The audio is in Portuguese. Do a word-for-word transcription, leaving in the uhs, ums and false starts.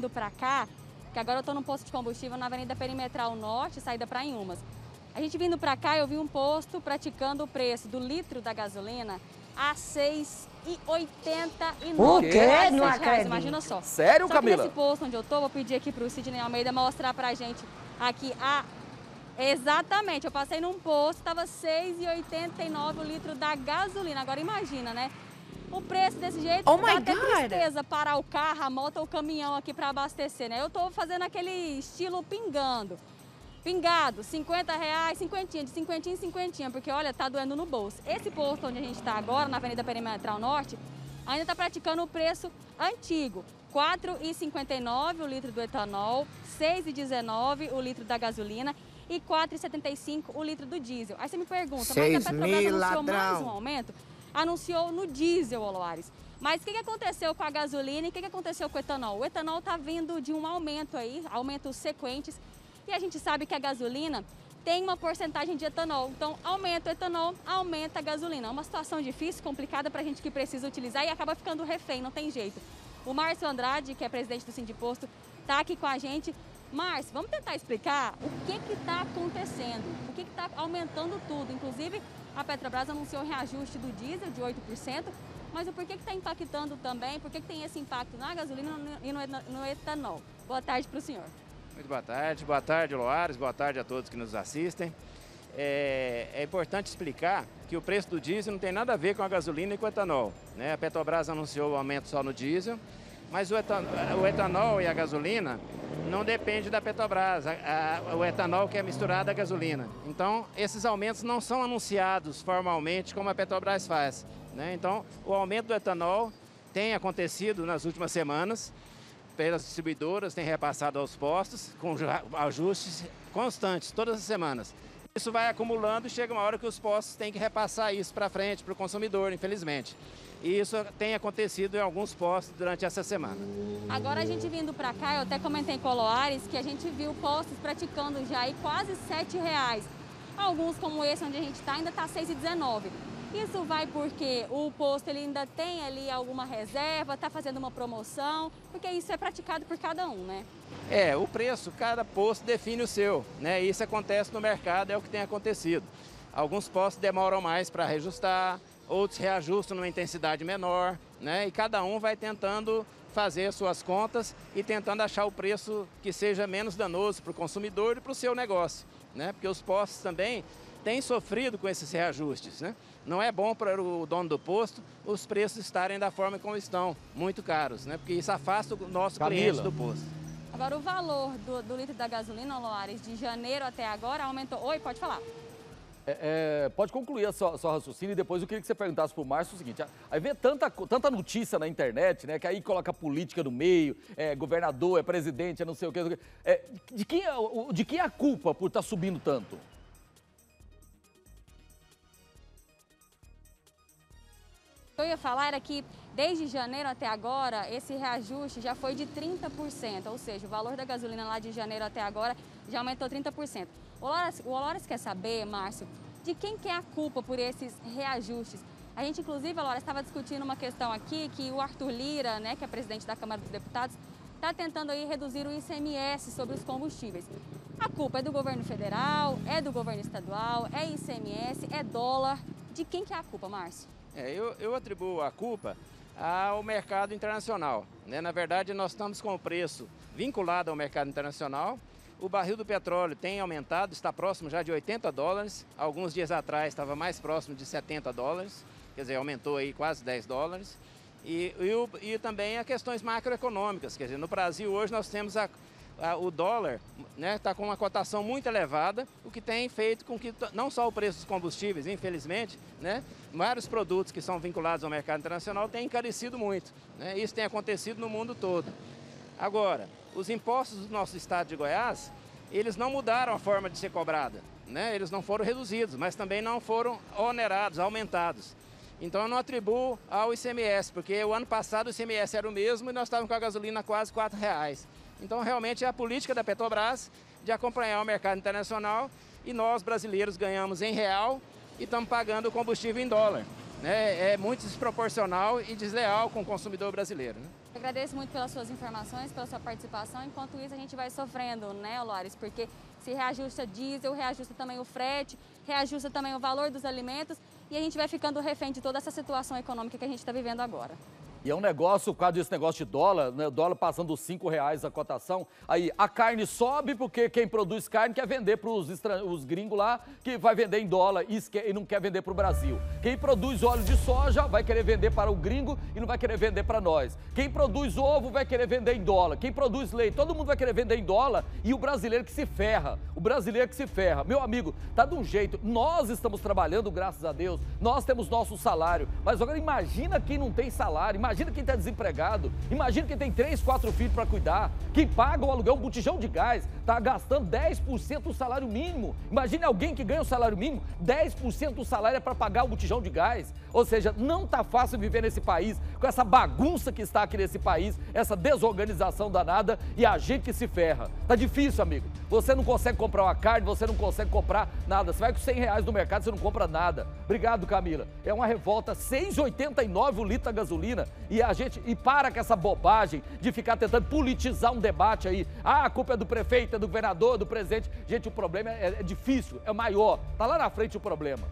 vindo para cá, que agora eu estou num posto de combustível na Avenida Perimetral Norte, saída para Inhumas. A gente vindo para cá, eu vi um posto praticando o preço do litro da gasolina a seis reais e oitenta e nove centavos. O quê? Não acredito. Imagina só. Sério, só Camila? Só nesse posto onde eu estou, vou pedir aqui para o Sidney Almeida mostrar para a gente aqui a... Exatamente, eu passei num posto, estava seis reais e oitenta e nove centavos o litro da gasolina. Agora imagina, né? O preço desse jeito, oh dá até tristeza parar o carro, a moto ou o caminhão aqui para abastecer, né? Eu tô fazendo aquele estilo pingando. Pingado, cinquenta reais, cinquentinha, de cinquentinha em cinquentinha, porque olha, tá doendo no bolso. Esse posto onde a gente está agora, na Avenida Perimetral Norte, ainda está praticando o preço antigo. quatro reais e cinquenta e nove centavos o litro do etanol, seis reais e dezenove centavos o litro da gasolina e quatro reais e setenta e cinco centavos o litro do diesel. Aí você me pergunta, mas a Petrobras anunciou mais um aumento? Anunciou no diesel, Aloares. Mas o que aconteceu com a gasolina e o que aconteceu com o etanol? O etanol está vindo de um aumento aí, aumentos sequentes, e a gente sabe que a gasolina tem uma porcentagem de etanol. Então, aumenta o etanol, aumenta a gasolina. É uma situação difícil, complicada para a gente que precisa utilizar e acaba ficando refém, não tem jeito. O Márcio Andrade, que é presidente do Sindiposto, está aqui com a gente. Márcio, vamos tentar explicar o que que está acontecendo, o que que está aumentando tudo. Inclusive, a Petrobras anunciou o reajuste do diesel de oito por cento, mas o porquê que está impactando também, por que que tem esse impacto na gasolina e no etanol? Boa tarde para o senhor. Muito boa tarde, boa tarde, Loares, boa tarde a todos que nos assistem. É, é importante explicar que o preço do diesel não tem nada a ver com a gasolina e com o etanol, né? A Petrobras anunciou o aumento só no diesel, mas o etanol, o etanol e a gasolina não depende da Petrobras, a, a, o etanol que é misturado à gasolina. Então, esses aumentos não são anunciados formalmente como a Petrobras faz, né? Então, o aumento do etanol tem acontecido nas últimas semanas, pelas distribuidoras, tem repassado aos postos, com ajustes constantes, todas as semanas. Isso vai acumulando e chega uma hora que os postos têm que repassar isso para frente, para o consumidor, infelizmente. E isso tem acontecido em alguns postos durante essa semana. Agora a gente vindo para cá, eu até comentei com o Loares que a gente viu postos praticando já aí quase sete reais. Alguns como esse onde a gente está ainda está seis reais e dezenove centavos. Isso vai porque o posto ele ainda tem ali alguma reserva, está fazendo uma promoção, porque isso é praticado por cada um, né? É, o preço, cada posto define o seu, né? Isso acontece no mercado, é o que tem acontecido. Alguns postos demoram mais para reajustar, outros reajustam numa intensidade menor, né? E cada um vai tentando fazer suas contas e tentando achar o preço que seja menos danoso para o consumidor e para o seu negócio, né? Porque os postos também têm sofrido com esses reajustes, né? Não é bom para o dono do posto os preços estarem da forma como estão, muito caros, né? Porque isso afasta o nosso Camila. cliente do posto. Agora, o valor do, do litro da gasolina, Loares, de janeiro até agora aumentou. Oi, pode falar. É, é, pode concluir a sua, sua raciocínio e depois eu queria que você perguntasse para o Márcio o seguinte. Aí vê tanta, tanta notícia na internet, né? Que aí coloca política no meio, é governador, é presidente, é não sei o que. É, de, quem é, de quem é a culpa por estar subindo tanto? O que eu ia falar era que desde janeiro até agora esse reajuste já foi de trinta por cento, ou seja, o valor da gasolina lá de janeiro até agora já aumentou trinta por cento. O Aloares quer saber, Márcio, de quem que é a culpa por esses reajustes? A gente, inclusive, Aloares, estava discutindo uma questão aqui que o Arthur Lira, né, que é presidente da Câmara dos Deputados, está tentando aí reduzir o I C M S sobre os combustíveis. A culpa é do governo federal, é do governo estadual, é I C M S, é dólar. De quem que é a culpa, Márcio? É, eu, eu atribuo a culpa ao mercado internacional, né? Na verdade, nós estamos com o preço vinculado ao mercado internacional. O barril do petróleo tem aumentado, está próximo já de oitenta dólares. Alguns dias atrás estava mais próximo de setenta dólares, quer dizer, aumentou aí quase dez dólares. E, e, e também as questões macroeconômicas, quer dizer, no Brasil hoje nós temos a... O dólar, né, está com uma cotação muito elevada, o que tem feito com que não só o preço dos combustíveis, infelizmente, né, vários produtos que são vinculados ao mercado internacional têm encarecido muito, né, isso tem acontecido no mundo todo. Agora, os impostos do nosso estado de Goiás, eles não mudaram a forma de ser cobrada, né, eles não foram reduzidos, mas também não foram onerados, aumentados. Então eu não atribuo ao I C M S, porque o ano passado o I C M S era o mesmo e nós estávamos com a gasolina quase quatro reais. Então, realmente, é a política da Petrobras de acompanhar o mercado internacional e nós, brasileiros, ganhamos em real e estamos pagando o combustível em dólar, né? É muito desproporcional e desleal com o consumidor brasileiro, né? Agradeço muito pelas suas informações, pela sua participação. Enquanto isso, a gente vai sofrendo, né, Loares? Porque se reajusta diesel, reajusta também o frete, reajusta também o valor dos alimentos e a gente vai ficando refém de toda essa situação econômica que a gente está vivendo agora. E é um negócio, por causa desse negócio de dólar, né, o dólar passando dos cinco reais a cotação, aí a carne sobe porque quem produz carne quer vender para os gringos lá, que vai vender em dólar e, e não quer vender para o Brasil. Quem produz óleo de soja vai querer vender para o gringo e não vai querer vender para nós. Quem produz ovo vai querer vender em dólar. Quem produz leite, todo mundo vai querer vender em dólar e o brasileiro que se ferra, o brasileiro que se ferra. Meu amigo, tá de um jeito, nós estamos trabalhando, graças a Deus, nós temos nosso salário, mas agora imagina quem não tem salário, imagina Imagina quem está desempregado, imagina quem tem três, quatro filhos para cuidar, quem paga o aluguel, um botijão de gás, está gastando dez por cento do salário mínimo. Imagina alguém que ganha o salário mínimo, dez por cento do salário é para pagar o botijão de gás. Ou seja, não está fácil viver nesse país, com essa bagunça que está aqui nesse país, essa desorganização danada e a gente que se ferra. Tá difícil, amigo. Você não consegue comprar uma carne, você não consegue comprar nada. Você vai com cem reais no mercado, você não compra nada. Obrigado, Camila. É uma revolta, seis reais e oitenta e nove o litro da gasolina. E a gente, e para com essa bobagem de ficar tentando politizar um debate aí. Ah, a culpa é do prefeito, é do governador, é do presidente. Gente, o problema é, é difícil, é maior. Tá lá na frente o problema.